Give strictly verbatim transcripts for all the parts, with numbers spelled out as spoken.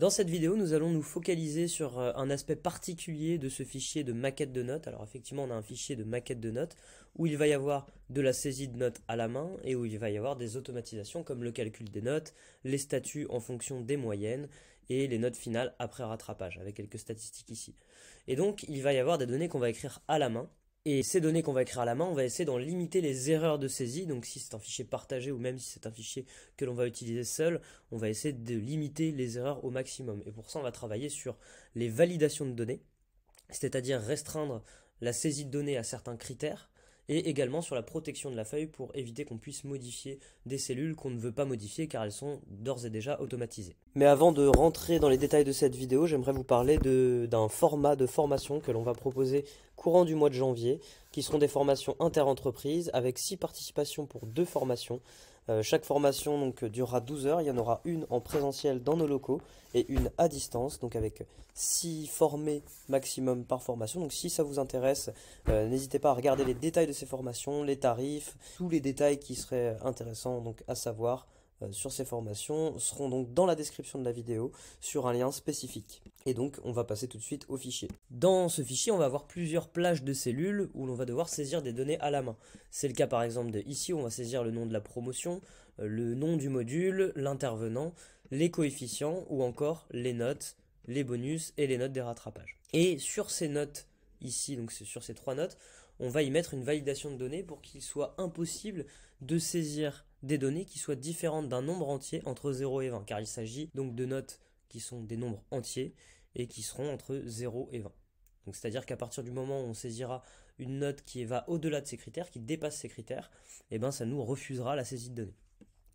Dans cette vidéo, nous allons nous focaliser sur un aspect particulier de ce fichier de maquette de notes. Alors effectivement, on a un fichier de maquette de notes où il va y avoir de la saisie de notes à la main et où il va y avoir des automatisations comme le calcul des notes, les statuts en fonction des moyennes et les notes finales après rattrapage, avec quelques statistiques ici. Et donc, il va y avoir des données qu'on va écrire à la main. Et ces données qu'on va écrire à la main, on va essayer d'en limiter les erreurs de saisie. Donc si c'est un fichier partagé ou même si c'est un fichier que l'on va utiliser seul, on va essayer de limiter les erreurs au maximum. Et pour ça, on va travailler sur les validations de données, c'est-à-dire restreindre la saisie de données à certains critères, et également sur la protection de la feuille pour éviter qu'on puisse modifier des cellules qu'on ne veut pas modifier car elles sont d'ores et déjà automatisées. Mais avant de rentrer dans les détails de cette vidéo, j'aimerais vous parler d'un format de formation que l'on va proposer courant du mois de janvier, qui seront des formations inter-entreprises avec six participations pour deux formations. Euh, chaque formation donc, durera douze heures, il y en aura une en présentiel dans nos locaux et une à distance, donc avec six formés maximum par formation. Donc si ça vous intéresse, euh, n'hésitez pas à regarder les détails de ces formations, les tarifs, tous les détails qui seraient intéressants donc, à savoir euh, sur ces formations seront donc dans la description de la vidéo sur un lien spécifique. Et donc on va passer tout de suite au fichier. Dans ce fichier, on va avoir plusieurs plages de cellules où l'on va devoir saisir des données à la main. C'est le cas par exemple de ici, où on va saisir le nom de la promotion, le nom du module, l'intervenant, les coefficients ou encore les notes, les bonus et les notes des rattrapages. Et sur ces notes ici, donc c'est sur ces trois notes, on va y mettre une validation de données pour qu'il soit impossible de saisir des données qui soient différentes d'un nombre entier entre zéro et vingt, car il s'agit donc de notes qui sont des nombres entiers et qui seront entre zéro et vingt. Donc c'est-à-dire qu'à partir du moment où on saisira une note qui va au-delà de ces critères, qui dépasse ces critères, eh ben ça nous refusera la saisie de données.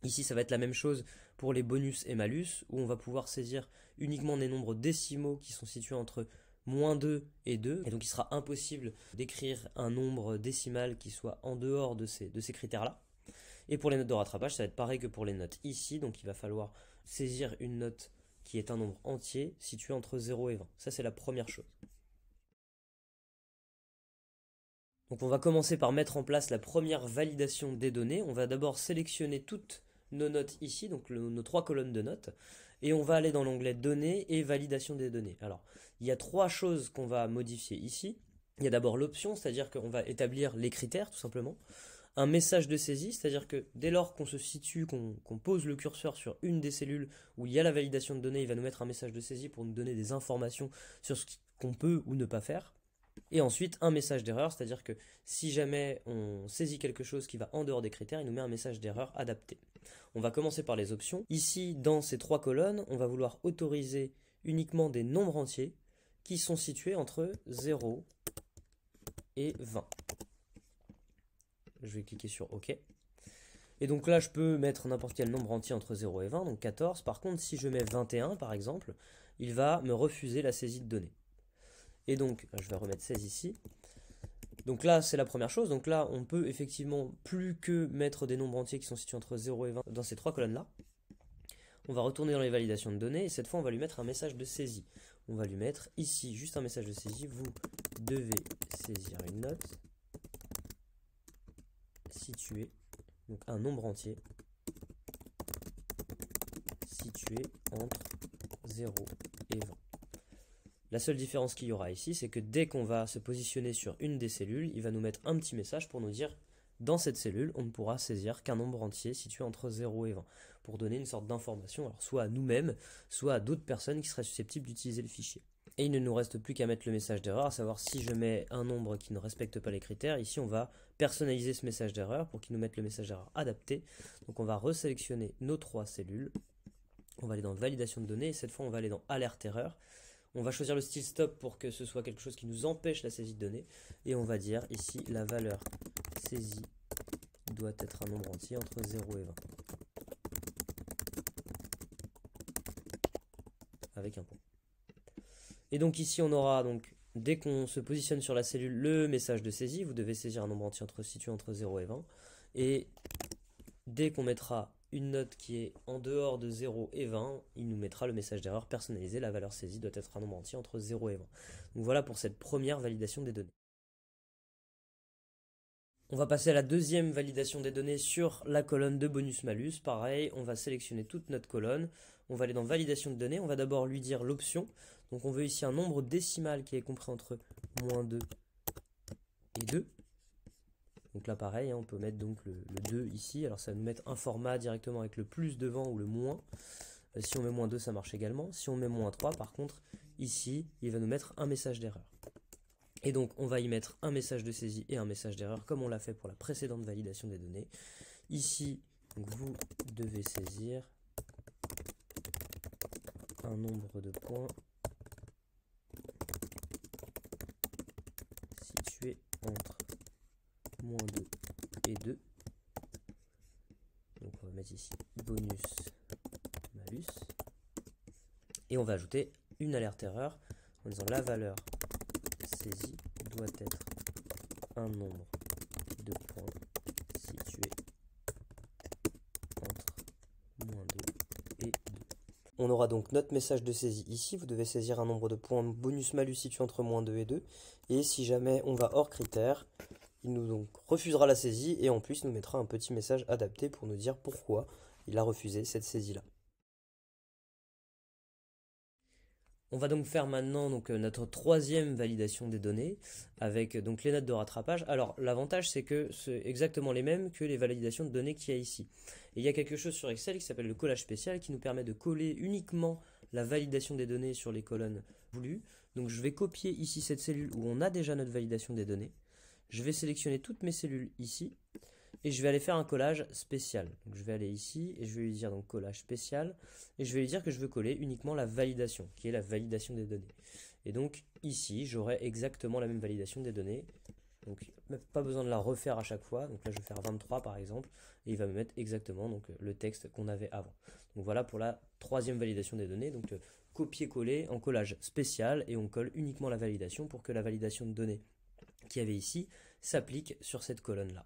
Ici, ça va être la même chose pour les bonus et malus, où on va pouvoir saisir uniquement des nombres décimaux qui sont situés entre moins deux et deux, et donc il sera impossible d'écrire un nombre décimal qui soit en dehors de ces, de ces critères-là. Et pour les notes de rattrapage, ça va être pareil que pour les notes ici, donc il va falloir saisir une note qui est un nombre entier situé entre zéro et vingt. Ça, c'est la première chose. Donc on va commencer par mettre en place la première validation des données. On va d'abord sélectionner toutes nos notes ici, donc le, nos trois colonnes de notes, et on va aller dans l'onglet données et validation des données. Alors, il y a trois choses qu'on va modifier ici. Il y a d'abord l'option, c'est-à-dire qu'on va établir les critères, tout simplement. Un message de saisie, c'est-à-dire que dès lors qu'on se situe, qu'on qu'on pose le curseur sur une des cellules où il y a la validation de données, il va nous mettre un message de saisie pour nous donner des informations sur ce qu'on peut ou ne pas faire. Et ensuite, un message d'erreur, c'est-à-dire que si jamais on saisit quelque chose qui va en dehors des critères, il nous met un message d'erreur adapté. On va commencer par les options. Ici, dans ces trois colonnes, on va vouloir autoriser uniquement des nombres entiers qui sont situés entre zéro et vingt. Je vais cliquer sur OK. Et donc là, je peux mettre n'importe quel nombre entier entre zéro et vingt, donc quatorze. Par contre, si je mets vingt et un, par exemple, il va me refuser la saisie de données. Et donc, je vais remettre seize ici. Donc là, c'est la première chose. Donc là, on peut effectivement plus que mettre des nombres entiers qui sont situés entre zéro et vingt dans ces trois colonnes-là. On va retourner dans les validations de données et cette fois, on va lui mettre un message de saisie. On va lui mettre ici juste un message de saisie. Vous devez saisir une note situé, donc un nombre entier, situé entre zéro et vingt. La seule différence qu'il y aura ici, c'est que dès qu'on va se positionner sur une des cellules, il va nous mettre un petit message pour nous dire dans cette cellule, on ne pourra saisir qu'un nombre entier situé entre zéro et vingt, pour donner une sorte d'information, alors soit à nous-mêmes, soit à d'autres personnes qui seraient susceptibles d'utiliser le fichier. Et il ne nous reste plus qu'à mettre le message d'erreur, à savoir si je mets un nombre qui ne respecte pas les critères. Ici, on va personnaliser ce message d'erreur pour qu'il nous mette le message d'erreur adapté. Donc on va resélectionner nos trois cellules. On va aller dans validation de données et cette fois, on va aller dans alerte erreur. On va choisir le style stop pour que ce soit quelque chose qui nous empêche la saisie de données. Et on va dire ici, la valeur saisie doit être un nombre entier entre zéro et vingt. Avec un point. Et donc ici, on aura, donc, dès qu'on se positionne sur la cellule, le message de saisie. Vous devez saisir un nombre entier entre, situé entre zéro et vingt. Et dès qu'on mettra une note qui est en dehors de zéro et vingt, il nous mettra le message d'erreur personnalisé. La valeur saisie doit être un nombre entier entre zéro et vingt. Donc voilà pour cette première validation des données. On va passer à la deuxième validation des données sur la colonne de bonus-malus. Pareil, on va sélectionner toute notre colonne. on va aller dans validation de données, on va d'abord lui dire l'option. Donc on veut ici un nombre décimal qui est compris entre moins deux et deux. Donc là pareil, hein, on peut mettre donc le, le deux ici, alors ça va nous mettre un format directement avec le plus devant ou le moins. Euh, si on met moins deux, ça marche également. Si on met moins trois, par contre, ici, il va nous mettre un message d'erreur. Et donc on va y mettre un message de saisie et un message d'erreur, comme on l'a fait pour la précédente validation des données. Ici, donc, vous devez saisir un nombre de points situé entre moins deux et deux. Donc on va mettre ici bonus malus et on va ajouter une alerte erreur en disant la valeur saisie doit être un nombre de points situé entre moins deux et deux. On aura donc notre message de saisie ici, vous devez saisir un nombre de points bonus malus situé entre moins deux et deux, et si jamais on va hors critère, il nous donc refusera la saisie et en plus nous mettra un petit message adapté pour nous dire pourquoi il a refusé cette saisie-là. On va donc faire maintenant donc, notre troisième validation des données avec donc, les notes de rattrapage. Alors l'avantage c'est que c'est exactement les mêmes que les validations de données qu'il y a ici. Et il y a quelque chose sur Excel qui s'appelle le collage spécial qui nous permet de coller uniquement la validation des données sur les colonnes voulues. Donc je vais copier ici cette cellule où on a déjà notre validation des données. Je vais sélectionner toutes mes cellules ici et je vais aller faire un collage spécial. Donc je vais aller ici et je vais lui dire donc collage spécial et je vais lui dire que je veux coller uniquement la validation, qui est la validation des données. Et donc ici, j'aurai exactement la même validation des données. Donc pas besoin de la refaire à chaque fois. Donc là, je vais faire vingt-trois par exemple et il va me mettre exactement donc, le texte qu'on avait avant. Donc voilà pour la troisième validation des données. Donc euh, copier-coller en collage spécial et on colle uniquement la validation pour que la validation de données qu'il y avait ici s'applique sur cette colonne là.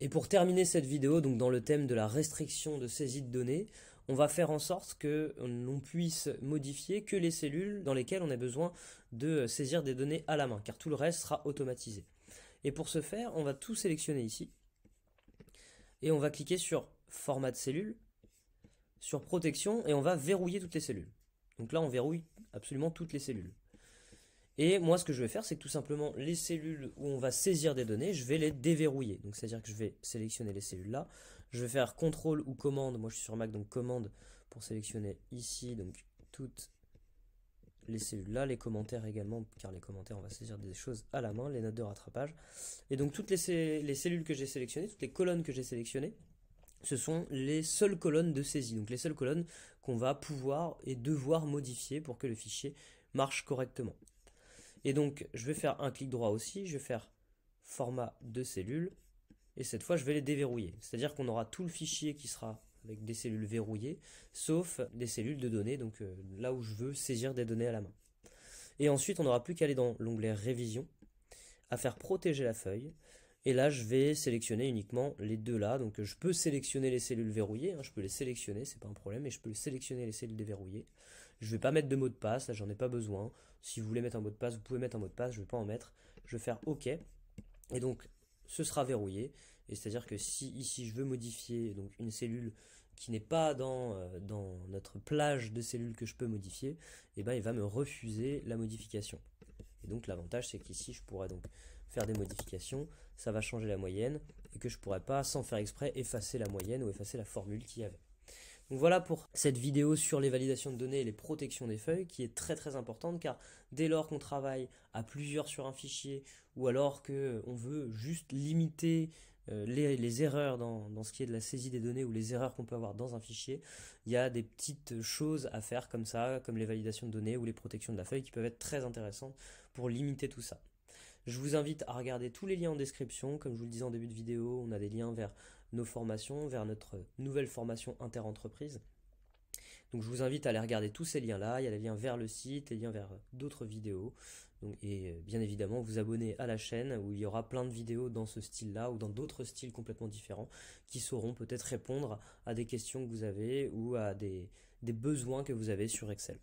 Et pour terminer cette vidéo, donc dans le thème de la restriction de saisie de données, on va faire en sorte que l'on puisse modifier que les cellules dans lesquelles on a besoin de saisir des données à la main, car tout le reste sera automatisé. Et pour ce faire, on va tout sélectionner ici, et on va cliquer sur format de cellules, sur protection, et on va verrouiller toutes les cellules. Donc là on verrouille absolument toutes les cellules. Et moi, ce que je vais faire, c'est que tout simplement, les cellules où on va saisir des données, je vais les déverrouiller. Donc, c'est-à-dire que je vais sélectionner les cellules là. Je vais faire contrôle ou commande. Moi, je suis sur Mac, donc commande pour sélectionner ici, donc toutes les cellules là. Les commentaires également, car les commentaires, on va saisir des choses à la main, les notes de rattrapage. Et donc, toutes les, les cellules que j'ai sélectionnées, toutes les colonnes que j'ai sélectionnées, ce sont les seules colonnes de saisie. Donc, les seules colonnes qu'on va pouvoir et devoir modifier pour que le fichier marche correctement. Et donc, je vais faire un clic droit aussi, je vais faire format de cellules, et cette fois, je vais les déverrouiller. C'est-à-dire qu'on aura tout le fichier qui sera avec des cellules verrouillées, sauf des cellules de données, donc euh, là où je veux saisir des données à la main. Et ensuite, on n'aura plus qu'à aller dans l'onglet révision, à faire protéger la feuille, et là, je vais sélectionner uniquement les deux là. Donc, je peux sélectionner les cellules verrouillées, hein, je peux les sélectionner, c'est pas un problème, et je peux sélectionner les cellules déverrouillées. Je ne vais pas mettre de mot de passe, là j'en ai pas besoin. Si vous voulez mettre un mot de passe, vous pouvez mettre un mot de passe, je ne vais pas en mettre. Je vais faire OK. Et donc ce sera verrouillé. Et c'est-à-dire que si ici je veux modifier donc, une cellule qui n'est pas dans, euh, dans notre plage de cellules que je peux modifier, eh ben, il va me refuser la modification. Et donc l'avantage c'est qu'ici je pourrais donc faire des modifications, ça va changer la moyenne, et que je ne pourrais pas sans faire exprès effacer la moyenne ou effacer la formule qu'il y avait. Donc voilà pour cette vidéo sur les validations de données et les protections des feuilles qui est très très importante car dès lors qu'on travaille à plusieurs sur un fichier ou alors qu'on veut juste limiter euh, les, les erreurs dans, dans ce qui est de la saisie des données ou les erreurs qu'on peut avoir dans un fichier, il y a des petites choses à faire comme ça, comme les validations de données ou les protections de la feuille qui peuvent être très intéressantes pour limiter tout ça. Je vous invite à regarder tous les liens en description, comme je vous le disais en début de vidéo, on a des liens vers nos formations, vers notre nouvelle formation inter-entreprise. Donc je vous invite à aller regarder tous ces liens-là, il y a les liens vers le site, les liens vers d'autres vidéos, donc, et bien évidemment vous abonner à la chaîne où il y aura plein de vidéos dans ce style-là ou dans d'autres styles complètement différents qui sauront peut-être répondre à des questions que vous avez ou à des, des besoins que vous avez sur Excel.